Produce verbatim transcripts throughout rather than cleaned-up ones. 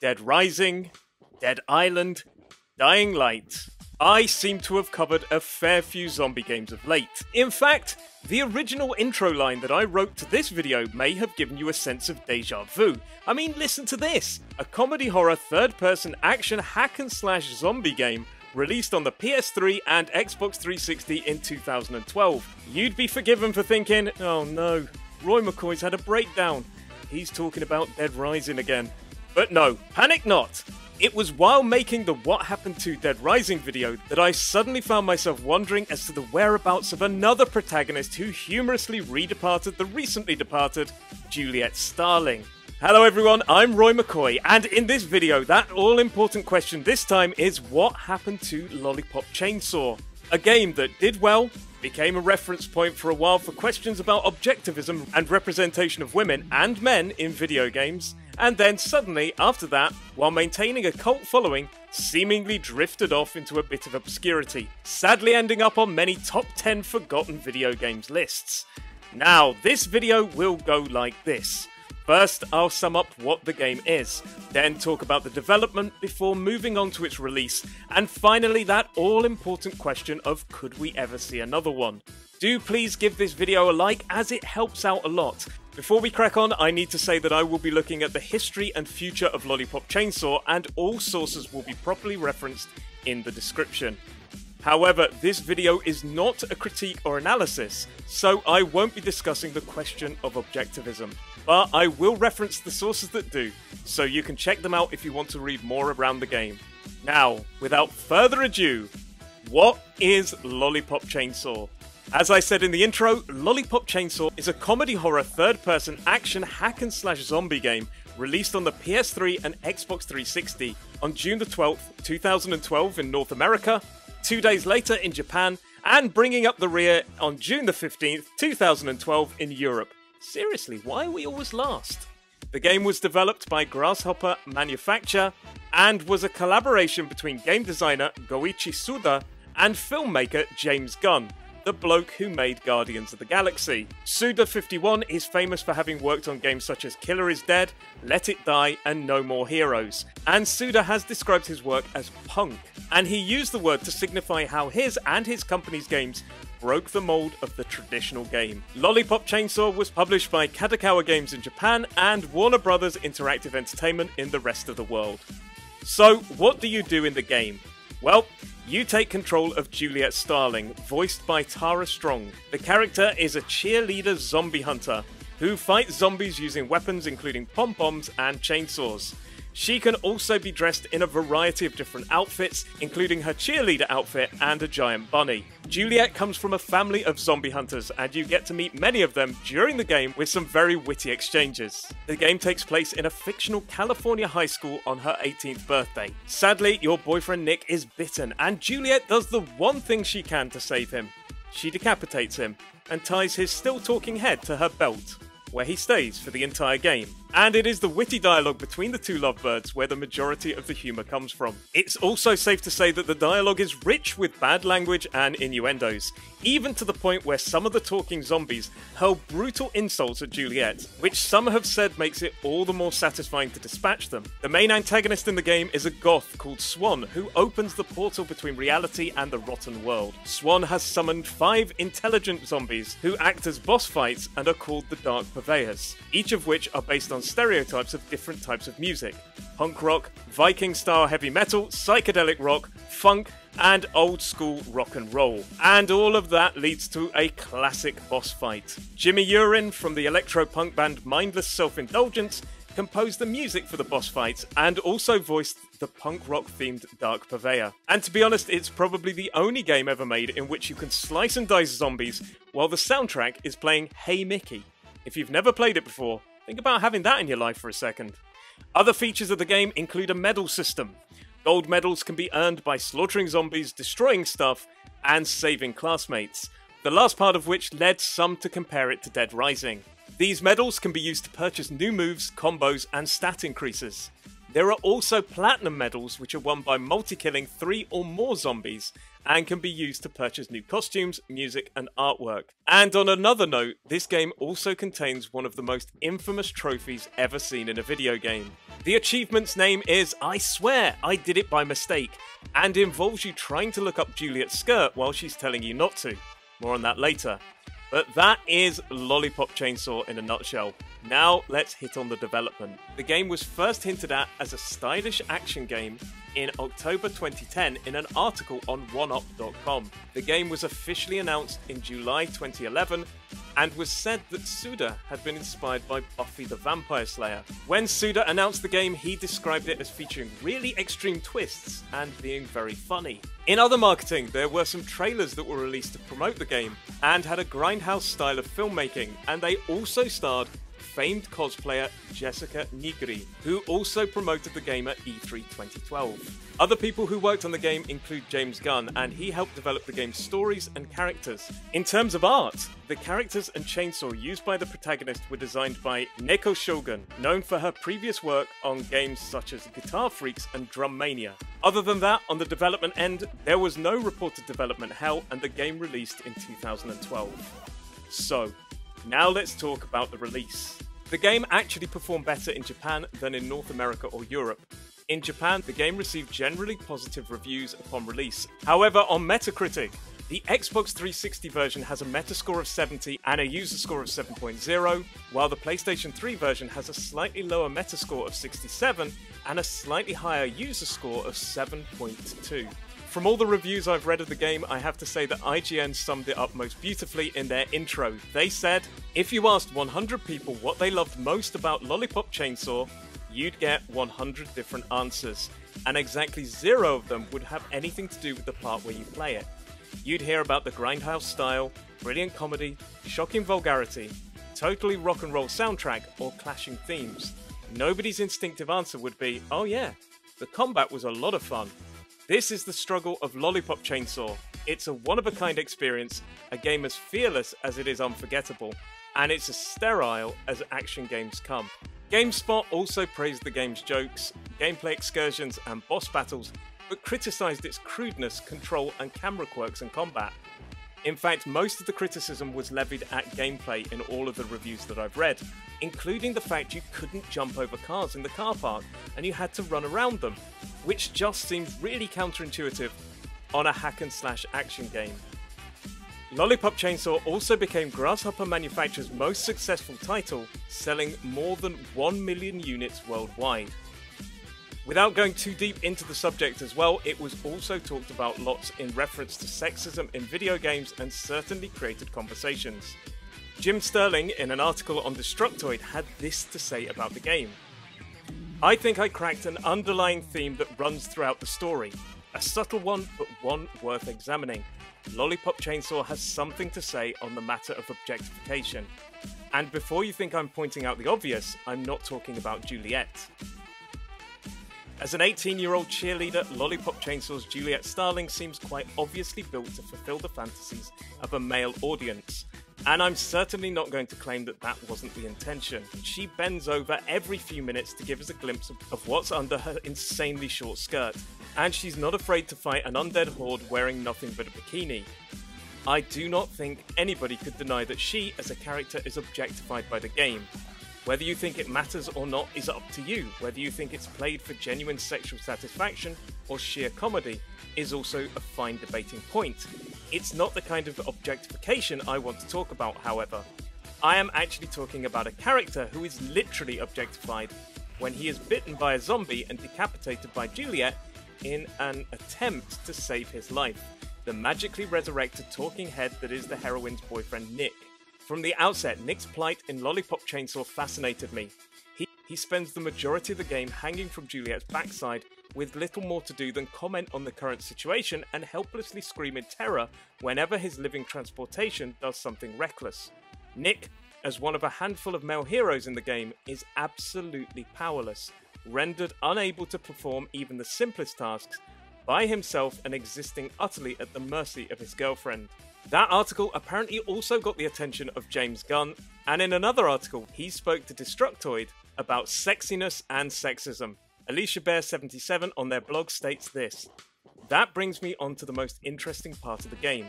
Dead Rising, Dead Island, Dying Light. I seem to have covered a fair few zombie games of late. In fact, the original intro line that I wrote to this video may have given you a sense of deja vu. I mean, listen to this! A comedy horror third-person action hack and slash zombie game released on the P S three and Xbox three sixty in two thousand twelve. You'd be forgiven for thinking, oh no, Roy McCoy's had a breakdown. He's talking about Dead Rising again. But no, panic not! It was while making the What Happened to Dead Rising video that I suddenly found myself wondering as to the whereabouts of another protagonist who humorously redeparted the recently departed Juliet Starling. Hello everyone, I'm Roy McCoy, and in this video, that all-important question this time is what happened to Lollipop Chainsaw? A game that did well, became a reference point for a while for questions about objectivism and representation of women and men in video games, and then suddenly, after that, while maintaining a cult following, seemingly drifted off into a bit of obscurity, sadly ending up on many top ten forgotten video games lists. Now, this video will go like this. First, I'll sum up what the game is, then talk about the development before moving on to its release, and finally that all-important question of could we ever see another one? Do please give this video a like as it helps out a lot. Before we crack on, I need to say that I will be looking at the history and future of Lollipop Chainsaw, and all sources will be properly referenced in the description. However, this video is not a critique or analysis, so I won't be discussing the question of objectivism. But I will reference the sources that do, so you can check them out if you want to read more around the game. Now, without further ado, what is Lollipop Chainsaw? As I said in the intro, Lollipop Chainsaw is a comedy horror third-person action hack and slash zombie game released on the P S three and Xbox three sixty on June the twelfth, two thousand twelve in North America, two days later in Japan, and bringing up the rear on June the fifteenth, two thousand twelve in Europe. Seriously, why are we always last? The game was developed by Grasshopper Manufacture and was a collaboration between game designer Goichi Suda and filmmaker James Gunn, the bloke who made Guardians of the Galaxy. Suda fifty-one is famous for having worked on games such as Killer is Dead, Let It Die, and No More Heroes, and Suda has described his work as punk, and he used the word to signify how his and his company's games broke the mold of the traditional game. Lollipop Chainsaw was published by Kadokawa Games in Japan and Warner Brothers Interactive Entertainment in the rest of the world. So, what do you do in the game? Well, you take control of Juliet Starling, voiced by Tara Strong. The character is a cheerleader zombie hunter who fights zombies using weapons including pom-poms and chainsaws. She can also be dressed in a variety of different outfits, including her cheerleader outfit and a giant bunny. Juliet comes from a family of zombie hunters, and you get to meet many of them during the game with some very witty exchanges. The game takes place in a fictional California high school on her eighteenth birthday. Sadly, your boyfriend Nick is bitten, and Juliet does the one thing she can to save him. She decapitates him, and ties his still-talking head to her belt, where he stays for the entire game. And it is the witty dialogue between the two lovebirds where the majority of the humour comes from. It's also safe to say that the dialogue is rich with bad language and innuendos, even to the point where some of the talking zombies hurl brutal insults at Juliet, which some have said makes it all the more satisfying to dispatch them. The main antagonist in the game is a goth called Swan, who opens the portal between reality and the rotten world. Swan has summoned five intelligent zombies who act as boss fights and are called the Dark Purveyors, each of which are based on stereotypes of different types of music: punk rock, Viking-style heavy metal, psychedelic rock, funk, and old-school rock and roll. And all of that leads to a classic boss fight. Jimmy Urin from the electro-punk band Mindless Self Indulgence composed the music for the boss fights and also voiced the punk rock-themed Dark Purveyor. And to be honest, it's probably the only game ever made in which you can slice and dice zombies while the soundtrack is playing Hey Mickey. If you've never played it before, think about having that in your life for a second. Other features of the game include a medal system. Gold medals can be earned by slaughtering zombies, destroying stuff, and saving classmates, the last part of which led some to compare it to Dead Rising. These medals can be used to purchase new moves, combos, and stat increases. There are also platinum medals, which are won by multi-killing three or more zombies, and can be used to purchase new costumes, music, and artwork. And on another note, this game also contains one of the most infamous trophies ever seen in a video game, The achievement's name is I Swear I Did It By Mistake, and involves you trying to look up Juliet's skirt while she's telling you not to. More on that later. But that is Lollipop Chainsaw in a nutshell. Now let's hit on the development. The game was first hinted at as a stylish action game in October twenty ten in an article on one up dot com. The game was officially announced in July twenty eleven and was said that Suda had been inspired by Buffy the Vampire Slayer. When Suda announced the game, he described it as featuring really extreme twists and being very funny. In other marketing, there were some trailers that were released to promote the game and had a grindhouse style of filmmaking, and they also starred famed cosplayer Jessica Nigri, who also promoted the game at E three twenty twelve. Other people who worked on the game include James Gunn, and he helped develop the game's stories and characters. In terms of art, the characters and chainsaw used by the protagonist were designed by Neko Shogun, known for her previous work on games such as Guitar Freaks and Drum Mania. Other than that, on the development end, there was no reported development hell, and the game released in two thousand twelve. So, now let's talk about the release. The game actually performed better in Japan than in North America or Europe. In Japan, the game received generally positive reviews upon release. However, on Metacritic, the Xbox three sixty version has a Metascore of seventy and a user score of seven point zero, while the PlayStation three version has a slightly lower Metascore of sixty-seven and a slightly higher user score of seven point two. From all the reviews I've read of the game, I have to say that I G N summed it up most beautifully in their intro. They said, if you asked one hundred people what they loved most about Lollipop Chainsaw, you'd get one hundred different answers, and exactly zero of them would have anything to do with the part where you play it. You'd hear about the grindhouse style, brilliant comedy, shocking vulgarity, totally rock and roll soundtrack, or clashing themes. Nobody's instinctive answer would be, oh yeah, the combat was a lot of fun. This is the struggle of Lollipop Chainsaw. It's a one-of-a-kind experience, a game as fearless as it is unforgettable, and it's as sterile as action games come. GameSpot also praised the game's jokes, gameplay excursions, and boss battles, but criticised its crudeness, control, and camera quirks in combat. In fact, most of the criticism was levied at gameplay in all of the reviews that I've read, including the fact you couldn't jump over cars in the car park and you had to run around them, which just seems really counterintuitive on a hack and slash action game. Lollipop Chainsaw also became Grasshopper Manufacture's most successful title, selling more than one million units worldwide. Without going too deep into the subject as well, it was also talked about lots in reference to sexism in video games and certainly created conversations. Jim Sterling, in an article on Destructoid, had this to say about the game. I think I cracked an underlying theme that runs throughout the story. A subtle one, but one worth examining. Lollipop Chainsaw has something to say on the matter of objectification. And before you think I'm pointing out the obvious, I'm not talking about Juliet. As an eighteen-year-old cheerleader, Lollipop Chainsaw's Juliet Starling seems quite obviously built to fulfill the fantasies of a male audience, and I'm certainly not going to claim that that wasn't the intention. She bends over every few minutes to give us a glimpse of what's under her insanely short skirt, and she's not afraid to fight an undead horde wearing nothing but a bikini. I do not think anybody could deny that she, as a character, is objectified by the game. Whether you think it matters or not is up to you. Whether you think it's played for genuine sexual satisfaction or sheer comedy is also a fine debating point. It's not the kind of objectification I want to talk about, however. I am actually talking about a character who is literally objectified when he is bitten by a zombie and decapitated by Juliet in an attempt to save his life. The magically resurrected talking head that is the heroine's boyfriend, Nick. From the outset, Nick's plight in Lollipop Chainsaw fascinated me. He, he spends the majority of the game hanging from Juliet's backside with little more to do than comment on the current situation and helplessly scream in terror whenever his living transportation does something reckless. Nick, as one of a handful of male heroes in the game, is absolutely powerless, rendered unable to perform even the simplest tasks by himself and existing utterly at the mercy of his girlfriend. That article apparently also got the attention of James Gunn, and in another article he spoke to Destructoid about sexiness and sexism. Alicia Bear seventy-seven on their blog states this, that brings me on to the most interesting part of the game.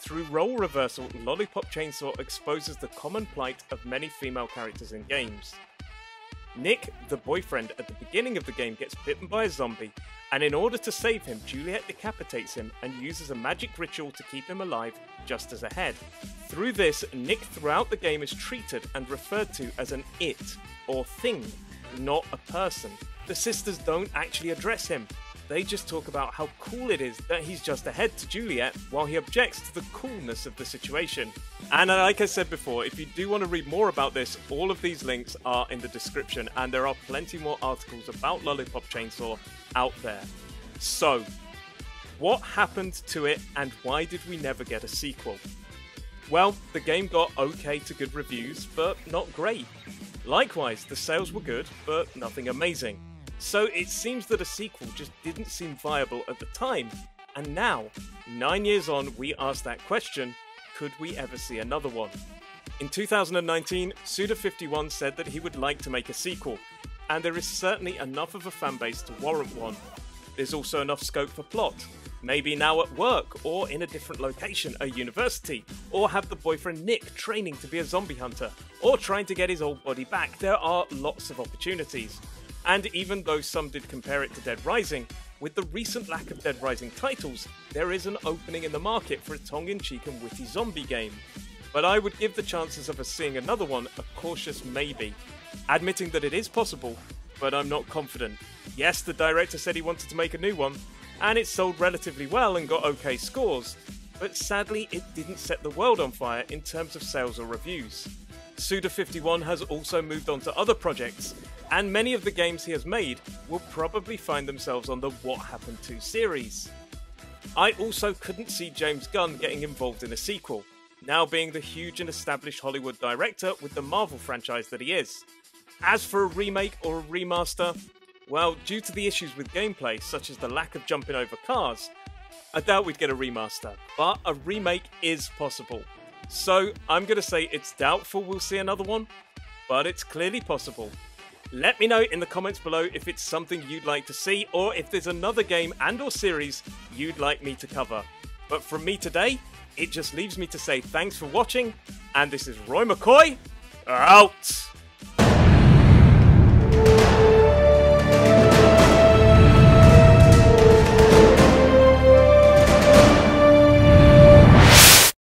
Through role reversal, Lollipop Chainsaw exposes the common plight of many female characters in games. Nick, the boyfriend at the beginning of the game, gets bitten by a zombie, and in order to save him, Juliet decapitates him and uses a magic ritual to keep him alive just as a head. Through this, Nick throughout the game is treated and referred to as an it, or thing, not a person. The sisters don't actually address him. They just talk about how cool it is that he's just a head to Juliet, while he objects to the coolness of the situation. And like I said before, if you do want to read more about this, all of these links are in the description, and there are plenty more articles about Lollipop Chainsaw out there. So, what happened to it, and why did we never get a sequel? Well, the game got okay to good reviews, but not great. Likewise, the sales were good, but nothing amazing. So it seems that a sequel just didn't seem viable at the time, and now, nine years on, we ask that question, could we ever see another one? In two thousand nineteen, Suda fifty-one said that he would like to make a sequel, and there is certainly enough of a fanbase to warrant one. There's also enough scope for plot, maybe now at work, or in a different location, a university, or have the boyfriend Nick training to be a zombie hunter, or trying to get his old body back. There are lots of opportunities. And even though some did compare it to Dead Rising, with the recent lack of Dead Rising titles, there is an opening in the market for a tongue-in-cheek and witty zombie game. But I would give the chances of us seeing another one a cautious maybe, admitting that it is possible, but I'm not confident. Yes, the director said he wanted to make a new one, and it sold relatively well and got okay scores, but sadly it didn't set the world on fire in terms of sales or reviews. Suda fifty-one has also moved on to other projects, and many of the games he has made will probably find themselves on the What Happened To series. I also couldn't see James Gunn getting involved in a sequel, now being the huge and established Hollywood director with the Marvel franchise that he is. As for a remake or a remaster, well, due to the issues with gameplay, such as the lack of jumping over cars, I doubt we'd get a remaster, but a remake is possible. So I'm going to say it's doubtful we'll see another one, but it's clearly possible. Let me know in the comments below if it's something you'd like to see, or if there's another game and or series you'd like me to cover. But from me today, it just leaves me to say thanks for watching, and this is Roy McCoy, out!